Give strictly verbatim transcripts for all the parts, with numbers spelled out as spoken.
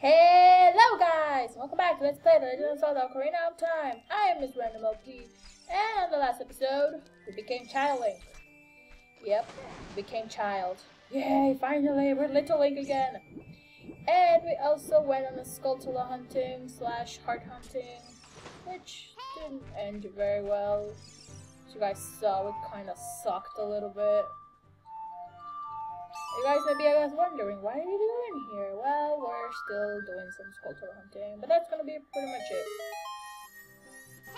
Hello guys! Welcome back to Let's Play The Legend of Zelda Ocarina of Time. I am Miz Random L P, and on the last episode, we became Child Link. Yep, became Child. Yay, finally, we're Little Link again. And we also went on a Skulltula hunting slash heart hunting, which didn't end very well. As you guys saw, it kind of sucked a little bit. You guys may be wondering, why are we doing here? Well, we're still doing some Skulltula hunting, but that's gonna be pretty much it.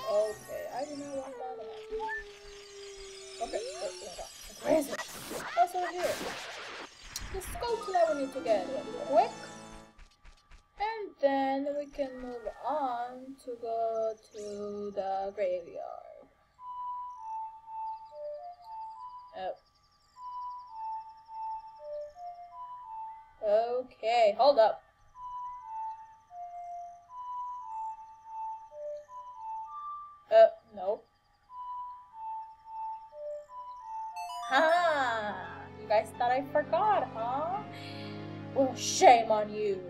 Okay, I do not want that. Okay, oh my god. Where is it? Oh, it's over here. The Skulltula we need to get real quick. And then we can move on to go to the graveyard. Oh. Okay, hold up. Uh, nope. Ha! You guys thought I forgot, huh? Well, shame on you.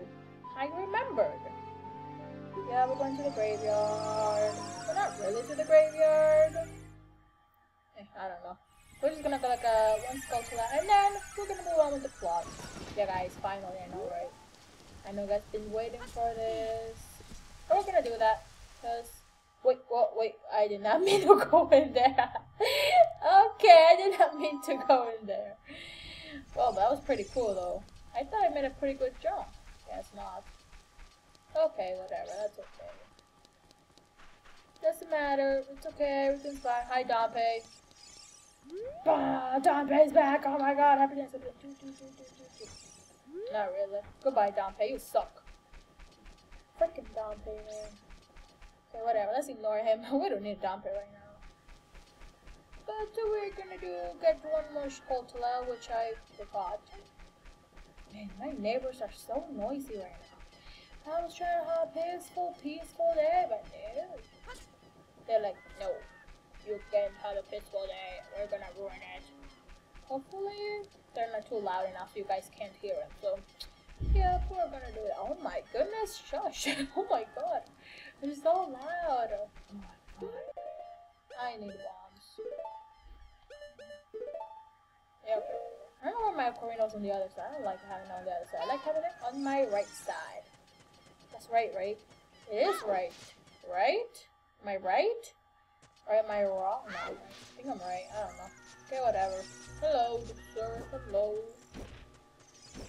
I remembered. Yeah, we're going to the graveyard. We're not really to the graveyard. Eh, I don't know. We're just gonna go like a one Skulltula, and then we're gonna move on with the plot. Yeah guys, finally, I know, right? I know you guys been waiting for this. But we're gonna do that, because... Wait, what? Wait, I did not mean to go in there. Okay, I did not mean to go in there. Well, that was pretty cool though. I thought I made a pretty good jump. Guess not. Okay, whatever, that's okay. Doesn't matter, it's okay, everything's fine. Hi, Dampé. Bah, Dampé's back! Oh my god, happiness! Not really. Goodbye, Dampé, you suck. Frickin' Dampé, man. Okay, whatever, let's ignore him. We don't need Dampé right now. But we're gonna do get one more Skulltula, which I forgot. Man, my neighbors are so noisy right now. I was trying to have a peaceful, peaceful day, but no. They're like, no. You can't have a peaceful day, we're gonna ruin it. Hopefully, they're not too loud enough so you guys can't hear it, so... Yep, we're gonna do it. Oh my goodness, shush! Oh my god! They're so loud! Oh my god. I need bombs. Yeah, okay. I don't want my ocarina's on the other side. I don't like having it on the other side. I like having it on my right side. That's right, right? It is right. Right? Am I right? Or am I wrong? No, I think I'm right. I don't know. Okay, whatever. Hello, sir. Hello.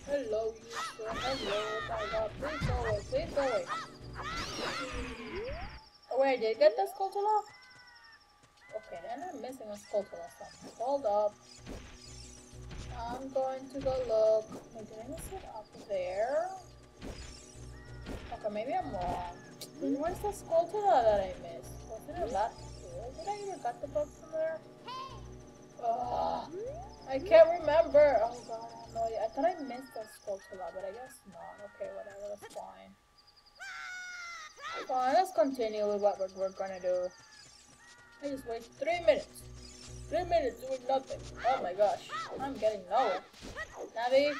Hello, you sir. Hello. Oh my god. Please go away. Please go away. Oh, wait, I did get the Skulltula? Okay, then I'm missing a Skulltula somewhere. Hold up. I'm going to go look. Wait, did I miss it up there? Okay, maybe I'm wrong. Where's the Skulltula that I missed? Wasn't it that? Did I even get the book from there? Oh, I can't remember. Oh god, I have no idea. I thought I missed the Skulltula, but I guess not. Okay, whatever, that's fine. Fine, let's continue with what we're, we're gonna do. I just wasted three minutes. Three minutes doing nothing. Oh my gosh, I'm getting nowhere. Navi?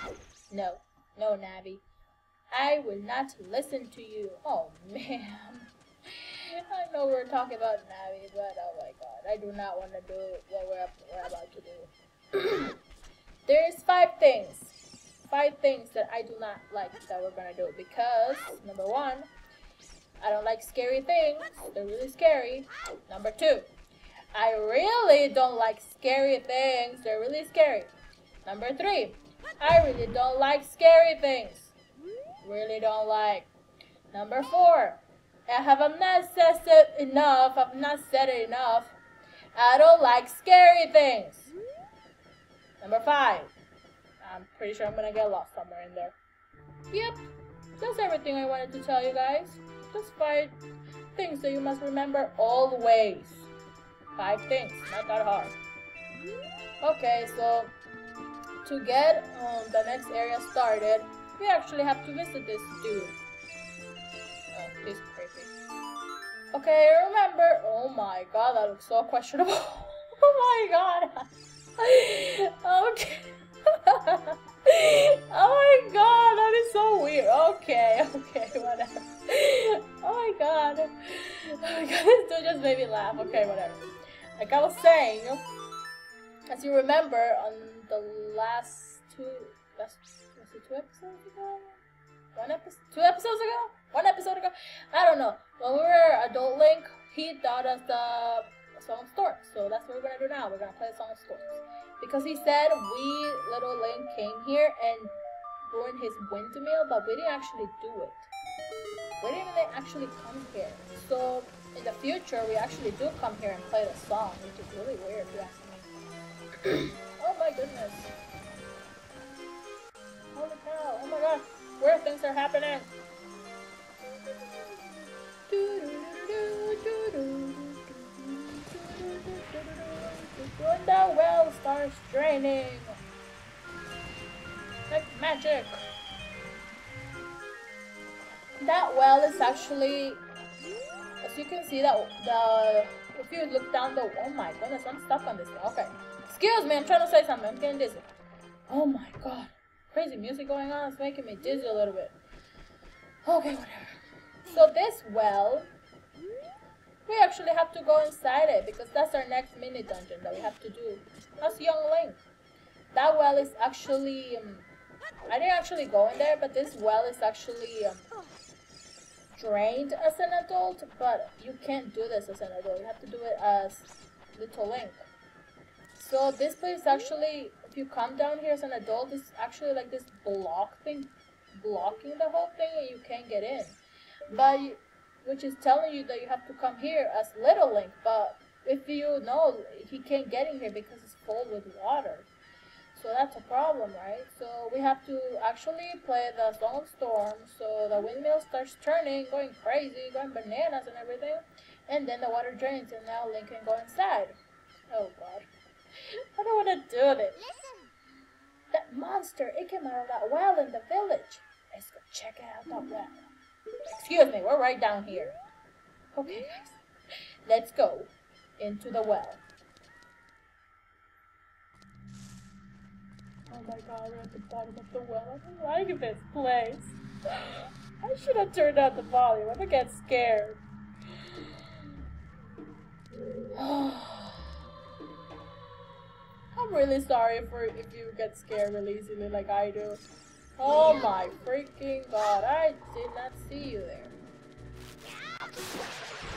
No. No, Navi. I will not listen to you. Oh man. I know we're talking about Navi, but oh my god, I do not want to do what we're, we're about to do. There's five things, five things that I do not like that we're gonna do, because number one, I don't like scary things, they're really scary. Number two, I really don't like scary things, they're really scary. Number three, I really don't like scary things, really don't like. Number four, I have I'm not said it enough, I've not said it enough. I don't like scary things. Number five. I'm pretty sure I'm gonna get lost somewhere in there. Yep. That's everything I wanted to tell you guys. Just five things that you must remember always. Five things, not that hard. Okay, so to get um, the next area started, we actually have to visit this dude. Oh, he's creepy. Okay, remember. Oh my god, that looks so questionable. Oh my god. Okay. Oh my god, that is so weird. Okay, okay. Oh my god, this dude just made me laugh. Okay, whatever. Like I was saying, as you remember, on the last two, last, was it two episodes ago? One episode, two episodes ago? One episode ago? I don't know. When we were Adult Link, he taught us the Song of Storms. So that's what we're gonna do now. We're gonna play the Song of Storms. Because he said we, Little Link, came here and ruined his windmill, but we didn't actually do it. We didn't even actually come here. So in the future, we actually do come here and play the song, which is really weird if you ask me. Oh my goodness. Holy cow, oh my god. Weird things are happening. When the well starts draining. Like magic. That well is actually, as you can see, that the if you look down the oh my goodness, I'm stuck on this thing. Okay, excuse me, I'm trying to say something. I'm getting dizzy. Oh my god, crazy music going on. It's making me dizzy a little bit. Okay, whatever. So this well, we actually have to go inside it because that's our next mini dungeon that we have to do. That's Young Link. That well is actually. Um, I didn't actually go in there, but this well is actually um, drained as an adult, but you can't do this as an adult. You have to do it as Little Link. So this place actually, if you come down here as an adult, it's actually like this block thing, blocking the whole thing, and you can't get in. But you, which is telling you that you have to come here as Little Link, but if you know, he can't get in here because it's full with water. So that's a problem, right? So we have to actually play the Song of Storms. So the windmill starts turning, going crazy, going bananas and everything. And then the water drains and now Link can go inside. Oh god. I don't want to do this. Listen. That monster, it came out of that well in the village. Let's go check out that well. Excuse me, we're right down here. Okay guys, let's go into the well. Oh my god, we're at the bottom of the well. I don't like this place. I should have turned down the volume. I'm gonna get scared. I'm really sorry for if you get scared really easily like I do. Oh my freaking god, I did not see you there.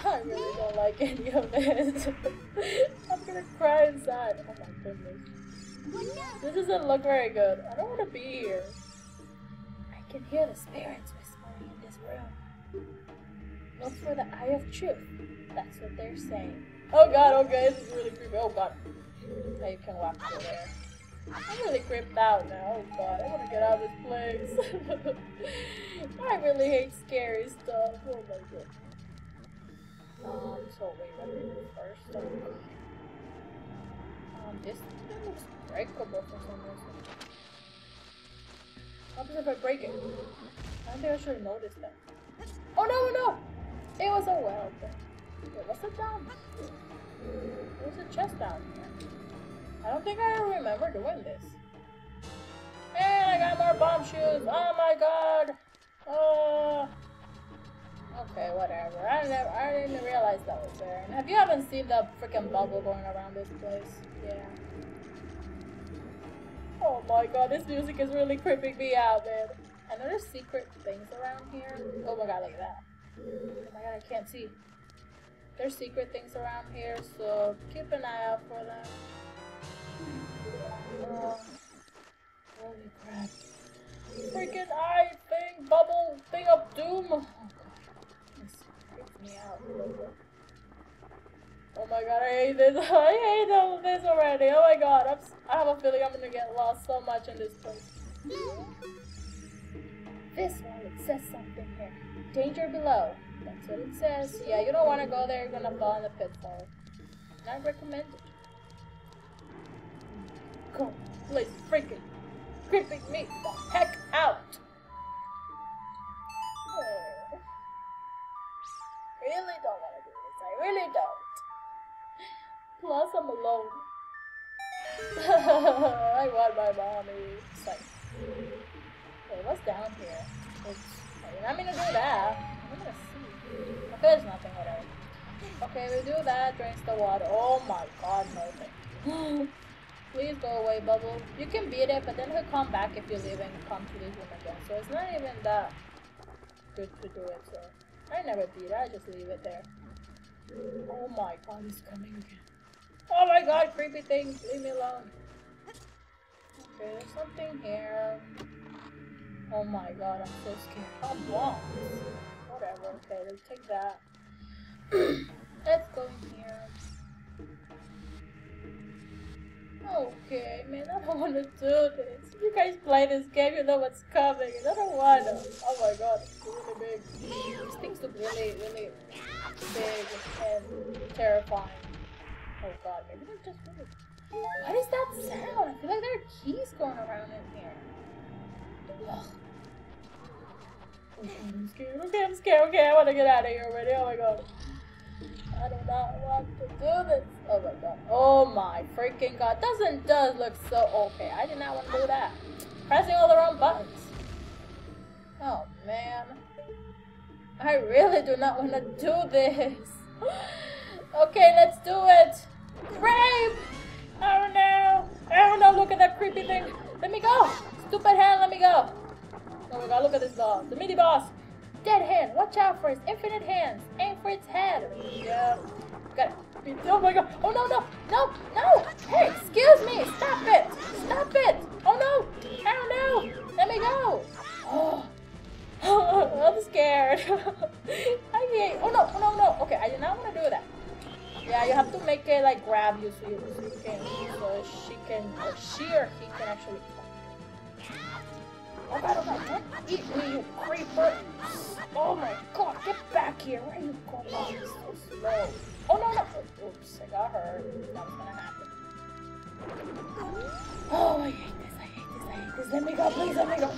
I really don't like any of this. I'm gonna cry inside. Oh my goodness. This doesn't look very good. I don't want to be here. I can hear the spirits whispering in this room. Look for the Eye of Truth. That's what they're saying. Oh god, okay, this is really creepy. Oh god. Now you can walk through there. I'm really creeped out now. Oh god, I want to get out of this place. I really hate scary stuff. Oh my god. Um, so wait, let me do first. Um, this thing looks breakable for some reason. What happens if I break it? I don't think I should have noticed that. Oh no, no! It was a well thing. Wait, what's it down? There's a chest down here. I don't think I remember doing this. And I got more bomb shoes! Oh my god! Oh. Okay, whatever. I never, I didn't realize that was there. And have you haven't seen the freaking bubble going around this place? Yeah. Oh my god, this music is really creeping me out, man. I know there's secret things around here. Oh my god, look at that. Oh my god, I can't see. There's secret things around here, so keep an eye out for them. Uh, holy crap. Freaking eye thing, bubble thing of doom. Me out. Oh my god, I hate this. I hate all this already. Oh my god, I'm, I have a feeling I'm gonna get lost so much in this place. This one, it says something here. Danger below. That's what it says. Yeah, you don't want to go there. You're gonna fall in the pitfall. Not recommended. Go, please, freaking creeping me the heck out. Really don't want to do this. I really don't. Plus, I'm alone. I want my mommy. It's like, okay, what's down here? It's, I'm not gonna do that. I'm gonna see. Okay, there's nothing. Whatever. Okay, we do that, drinks the water. Oh my god, no thank you. Please go away, Bubble. You can beat it, but then he'll come back if you leave and come to this room again. So it's not even that good to do it, so I never beat it, I just leave it there. Oh my god, he's coming again. Oh my god, creepy things, leave me alone. Okay, there's something here. Oh my god, I'm so scared. I'm lost. Whatever, okay, let's take that. Let's go in here. Okay, man, I don't want to do this. You guys play this game, you know what's coming. I don't want to. Oh my god, it's really big. These things look really, really big and terrifying. Oh god, maybe they're just really... What is that sound? I feel like there are keys going around in here. Ugh. Okay, I'm scared. Okay, I'm scared. Okay, I want to get out of here already. Oh my god. I do not want to do this. Oh my god. Oh my freaking god. Doesn't does look so okay. I did not want to do that. Pressing all the wrong buttons. Oh man. I really do not want to do this. Okay, let's do it. Grape! Oh no. Oh no, look at that creepy thing. Let me go. Stupid hand, let me go. Oh my god, look at this dog. The mini boss. Dead hand. Watch out for its infinite hands. Aim for its head. Yeah. Got it. Oh my god. Oh no, no. No, no. Hey, excuse me. Stop it. Stop it. Oh no. Oh no. Let me go. Oh. I'm scared. I hate. Oh no. Oh no, no. Okay, I did not want to do that. Yeah, you have to make it like grab you so you, so you can. So she can. Or she or he can actually. Oh god, oh god, don't eat me, you creeper! Oh my god, get back here! Where are you going? Oh, it's so slow. Oh no, no! Oops, I got her. That was gonna happen. Oh, I hate this, I hate this, I hate this. Let me go, please, let me go!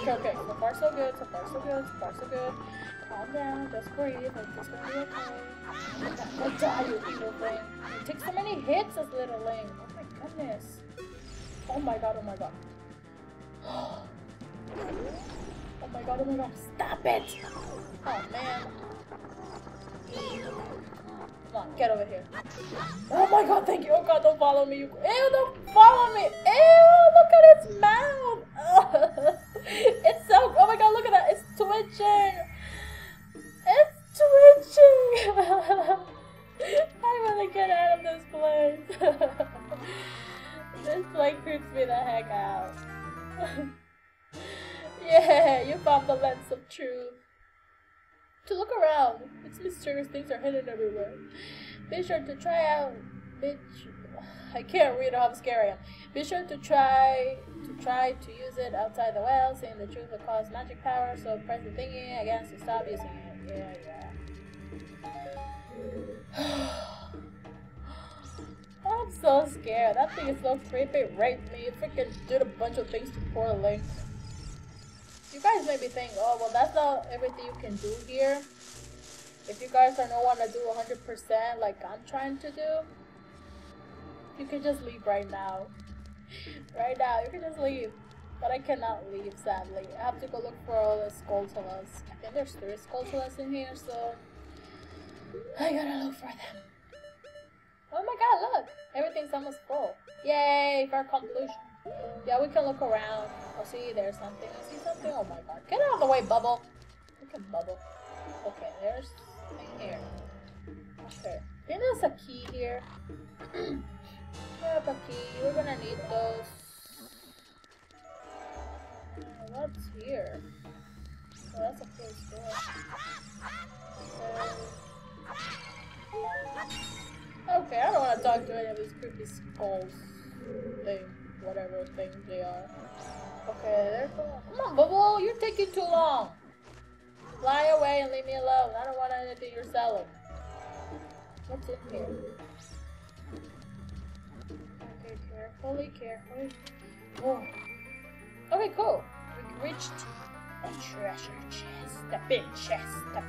Okay, okay, so far so good, so far so good, so far so good. Calm down, just breathe, it's gonna be okay. Don't die, you evil thing. You take so many hits as Little Link. Oh my goodness. Oh my god, oh my god. Oh my god, oh my god, stop it! Oh man. Come on, get over here. Oh my god, thank you. Oh god, don't follow me. You... Ew, don't follow me. Ew, look at its mouth. Oh. It's so. Oh my god, look at that. It's twitching. It's twitching. I want to get out of this place. This place creeps me the heck out. Yeah, you found the Lens of Truth. To look around, its mysterious things are hidden everywhere. Be sure to try out. Be I can't read how scary I am. Be sure to try to try to use it outside the well. Saying the truth will cause magic power, so press the thingy again to stop using it. Yeah, yeah. I'm so scared. That thing is so creepy. Raped me. Freaking did a bunch of things to poor Link. You guys may be thinking, oh, well, that's not everything you can do here. If you guys are not want to do one hundred percent like I'm trying to do, you can just leave right now. Right now, you can just leave. But I cannot leave, sadly. I have to go look for all the Skulltulas. I think there's three Skulltulas in here, so I gotta look for them. Oh my god, look! Everything's almost full. Yay, for conclusion. Yeah, we can look around. Oh, see, there's something. I see something. Oh my god. Get out of the way, Bubble. Look at Bubble. Okay, there's something here. Okay. Then there's a key here. Grab a key. We're gonna need those. What's here? Oh, that's a closed door. So... Okay, I don't want to talk to any of these creepy skulls thing, whatever things they are. Okay, there's one. Come on, Bubble, you're taking too long. Fly away and leave me alone. I don't want anything you're selling. What's in here? Okay, carefully, carefully. Oh. Okay, cool. We reached a treasure chest, the big chest. The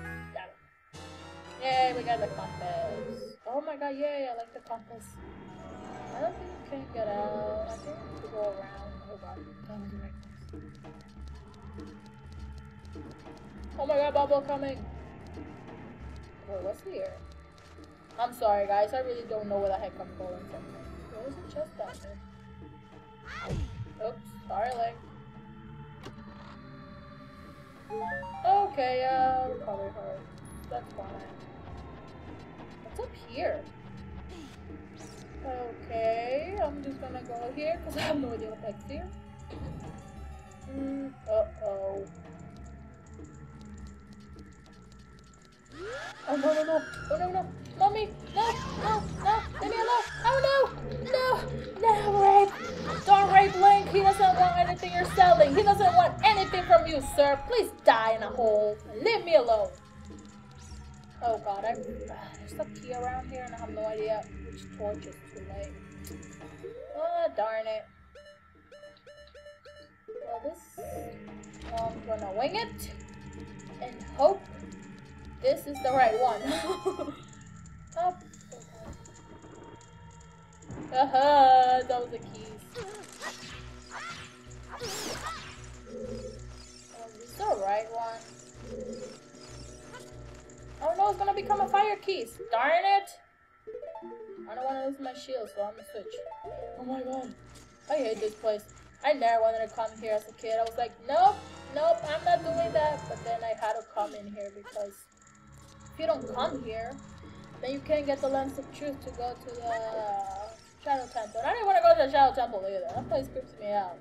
Yay, we got the compass. Oh my god, yay, I like the compass. I don't think you can get out. I think we have to go around. Oh god, that was the right place. Oh my god, Bubble coming. Wait, what's here? I'm sorry, guys. I really don't know where the heck I'm going from. What was the chest down there? Oops, sorry, Link. Okay, uh, recovery heart. That's fine. What's up here? Okay, I'm just gonna go here because I have no idea what that's here. Mm, uh-oh. Oh no no no! Oh no no! Mommy! No! No! No! Leave me alone! Oh no! No! No! Rape! Don't rape Link! He doesn't want anything you're selling! He doesn't want anything from you, sir! Please die in a hole! Leave me alone! Oh god, I'm... Uh, there's a key around here and I have no idea which torch is too late. Ah, darn it. Well, this... I'm gonna wing it and hope this is the right one. Aha, uh-huh, that was the keys. Is this the right one? Oh no, it's gonna become a fire keys. Darn it! I don't wanna lose my shield, so I'm gonna switch. Oh my god. I hate this place. I never wanted to come here as a kid. I was like, nope, nope, I'm not doing that. But then I had to come in here because if you don't come here, then you can't get the Lens of Truth to go to the Shadow Temple. And I didn't want to go to the Shadow Temple either. That place creeps me out.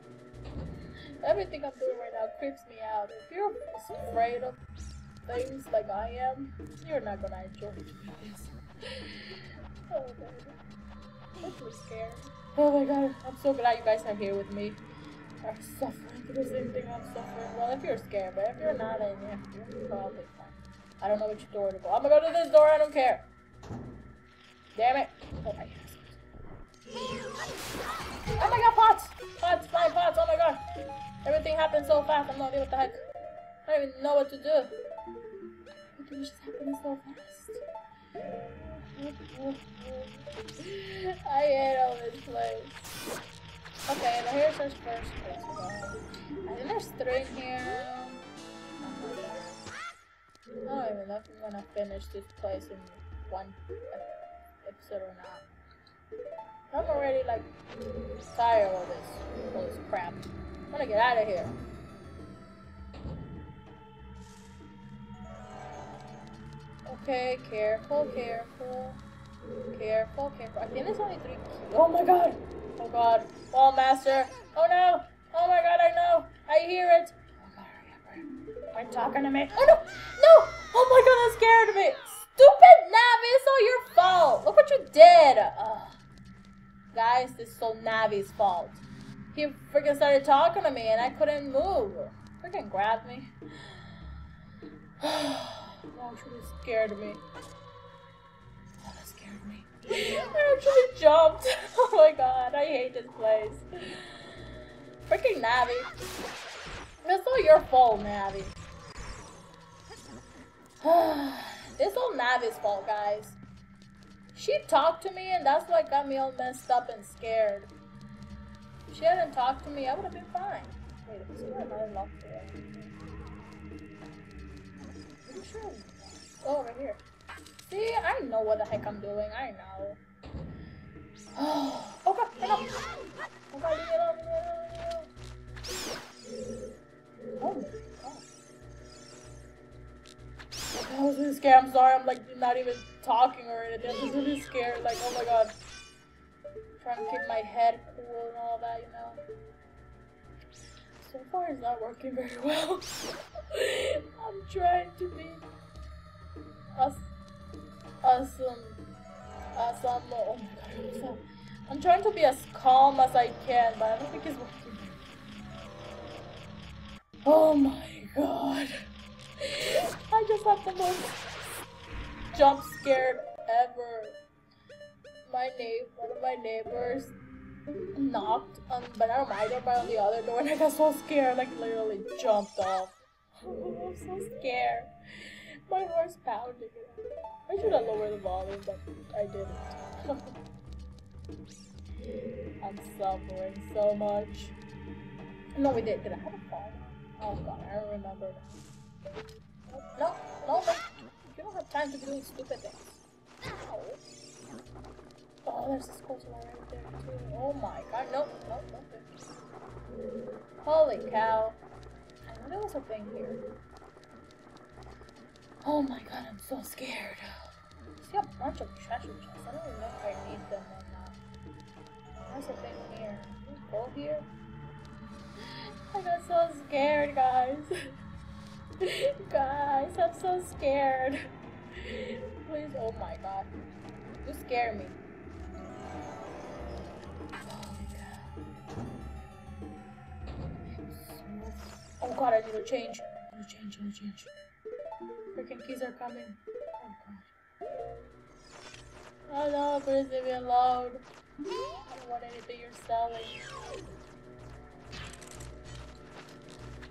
Everything I'm doing right now creeps me out. If you're afraid of things like I am, you're not gonna enjoy this. Oh baby, that's so scary. Oh my god, I'm so glad you guys are here with me. I'm suffering through the same thing I'm suffering. Well, if you're scared, but if you're not, then yeah, you're probably fine. I don't know which door to go. I'm gonna go to this door, I don't care. Damn it. Oh my god. Oh my god, pots! Pots, flying pots, oh my god. Everything happened so fast, I'm not even what the heck. I don't even know what to do. Everything just happened so fast. I hate all this place. Okay, the hair's our first place. I think there's three in here. I don't even know if I'm gonna finish this place in one episode or not. I'm already like tired of this, all this crap. I'm gonna get out of here. Okay, careful, careful. Careful, careful. I think there's only three keys. Oh my god! Oh god. Ball master. Oh no! Oh my god, I know! I hear it! Oh god, hurry up, hurry up. Are you talking to me? Oh no! No! Oh my god, that scared me! Stupid Navi! It's all your fault! Look what you did! Ugh. Guys, this is so Navi's fault. He freaking started talking to me and I couldn't move. Freaking grabbed me. Oh, she really scared me. I actually jumped. Oh my god, I hate this place. Freaking Navi. That's all your fault, Navi. This all Navi's fault, guys. She talked to me and that's what got me all messed up and scared. If she hadn't talked to me, I would have been fine. Wait, is there another lock there? Pretty sure. Oh, right here. See, I know what the heck I'm doing. I know. Oh, oh god, I know. Oh god, leave me alone, leave me alone. Oh my god. I was really scared. I'm sorry. I'm like not even talking or anything. I'm just really scared. Like, oh my god. I'm trying to keep my head cool and all that, you know. So far, it's not working very well. I'm trying to be us. Awesome. Awesome. Oh my god. I'm trying to be as calm as I can, but I don't think it's working. Oh my god. I just have the most jump scared ever. My neighbor, one of my neighbors knocked on, but I don't mind it, but on the other door, and I got so scared, like literally jumped off. Oh, I'm so scared. My heart's pounding. I should have lowered the volume, but I didn't. I'm suffering so much. No, we did. Did I have a fall? Oh god, I don't remember. Nope, nope. You don't have time to do stupid things. Ow. Oh, there's a Skulltula right there too. Oh my god, no, no, no. Holy cow. And there was a thing here. Oh my god, I'm so scared. I see a bunch of treasure chests. I don't even know if I need them or not. There's a thing here. Can we go here? I got so scared, guys. Guys, I'm so scared. Please, oh my god. You scare me. Oh god, I need to change. I need to change, I need to change. Freaking keys are coming. Oh god. Oh no, please leave me alone. I don't want anything you're selling.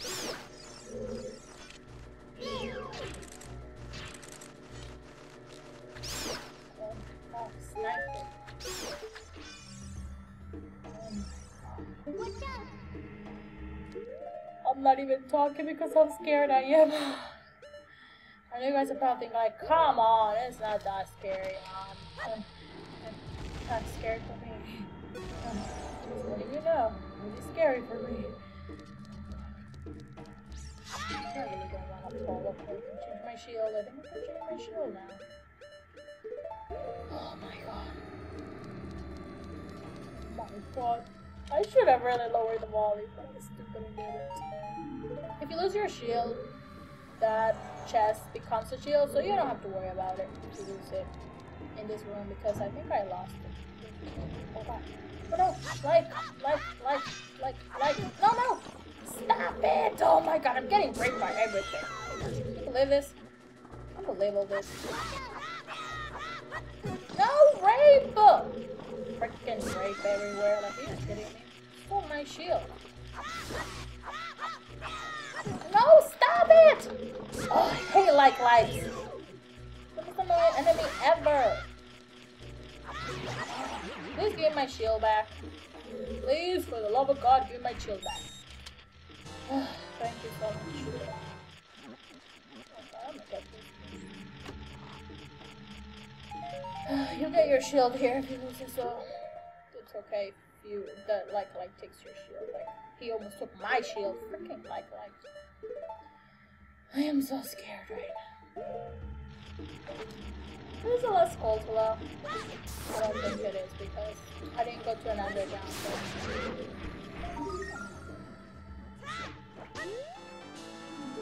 Oh god, sniper. Oh my god. Watch out! I'm not even talking because how scared I am. I know you guys are probably thinking like, come on, it's not that scary. Um, it's not scary for me. Um, what do you know? It's really scary for me. I'm not really going to want to fall off. I can change my shield. I think I can change my shield now. Oh my god. Oh my god. I should have really lowered the volley, but I still couldn't do it. If you lose your shield, that chest becomes a shield, so you don't have to worry about it if you lose it in this room, because I think I lost it. Oh god. Oh no! Like, like, like, like, like. No, no! Stop it! Oh my god, I'm getting raped by everything. Can you believe this? I'm gonna label this. No rape! Freaking rape everywhere, like, are you kidding me? Oh, my shield. No, stop it! Oh, I hate like lights. This is the most enemy ever. Please give me my shield back. Please, for the love of God, give me my shield back. Oh, thank you so much. Oh, God, you get your shield here if you lose it, so it's okay if you, the like light takes your shield. Like, he almost took my shield. Freaking like light. I am so scared right now. There's a last Skulltula. I don't think it is because I didn't go to an underground. So.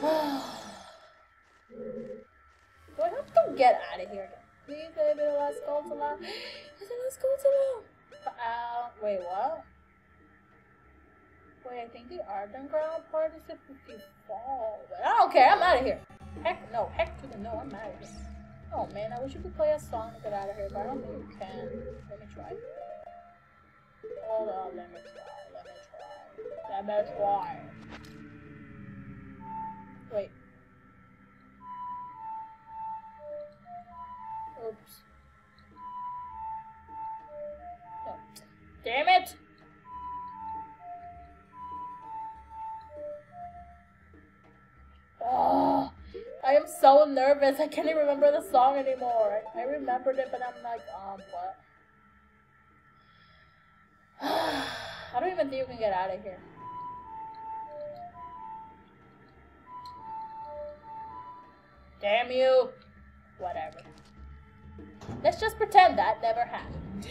Do I have to get out of here now? Please, let me last go to love. It's a last go to love. Uh, wait, what? Wait, I think the underground part is if you fall. But I don't care, I'm out of here. Heck no, heck to the no, I'm out of here. Oh man, I wish you could play a song to get out of here, but I don't think you can. Let me try. Hold on, let me try, let me try. Let me try. Wait. Oops. No. Damn it! Oh, I am so nervous. I can't even remember the song anymore. I remembered it, but I'm like, um, what? I don't even think you can get out of here. Damn you! Whatever. Let's just pretend that never happened.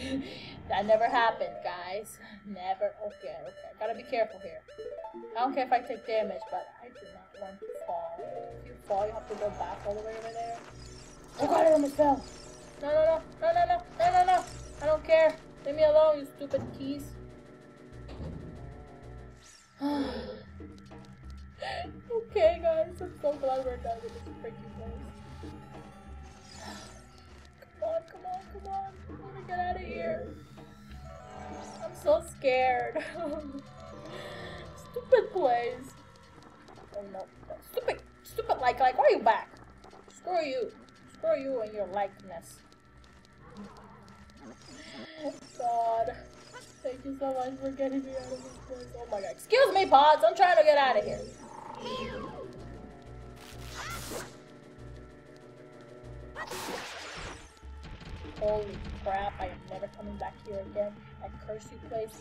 That never happened, guys. Never. Okay, okay. Gotta be careful here. I don't care if I take damage, but I do not want to fall. If you fall, you have to go back all the way over there. Oh god, I almost fell. No, no, no, no, no, no, no, no, no. I don't care. Leave me alone, you stupid keys. Okay, guys. I'm so glad we're done with this freaking place. Come on, come on, come on. I want to get out of here. I'm so scared. Stupid place. Oh no. Stupid, stupid like, like, why are you back? Screw you. Screw you and your likeness. God. Thank you so much for getting me out of this place. Oh my god. Excuse me, Pods. I'm trying to get out of here. Holy crap, I am never coming back here again. I curse you, place,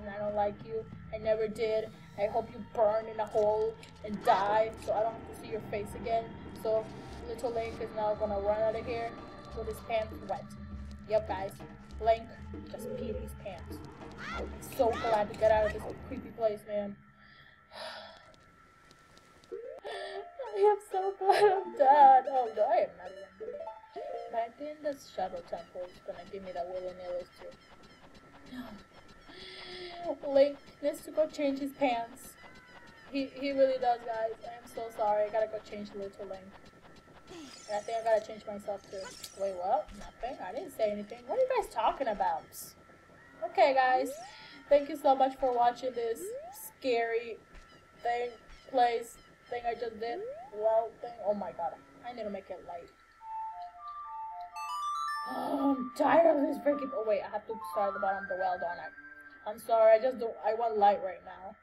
and I don't like you. I never did. I hope you burn in a hole and die so I don't have to see your face again. So Little Link is now gonna run out of here with his pants wet. Yep, guys, Link just peed his pants. I'm so glad to get out of this creepy place, man. I am so glad I'm dead. Oh no, I am not even dead. But I think this Shadow Temple is gonna give me that willy nilly too. No. Link needs to go change his pants. He he really does, guys. I am so sorry. I gotta go change Little Link. And I think I gotta change myself too. Wait, what? Nothing? I didn't say anything. What are you guys talking about? Okay, guys. Thank you so much for watching this scary thing, place, thing I just did. Well, thing. Oh my god. I need to make it light. Oh, I'm tired of this freaking. Oh wait, I have to start at the bottom of the well, don't I? I'm sorry, I just don't. I want light right now.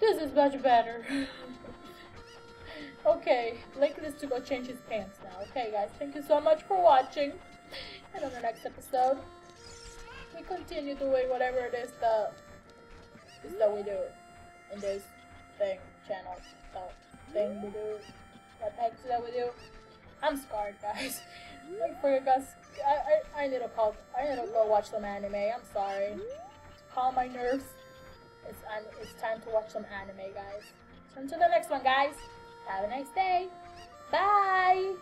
This is much better. Okay, Link needs to go change his pants now. Okay, guys, thank you so much for watching. And on the next episode, we continue doing whatever it is that is that we do in this thing channel. So. Thing we do, what the heck that we do? I'm scarred, guys. Look for you guys. I, I I need to call. I need to go watch some anime. I'm sorry. To calm my nerves, it's um, it's time to watch some anime, guys. So until the next one, guys. Have a nice day. Bye.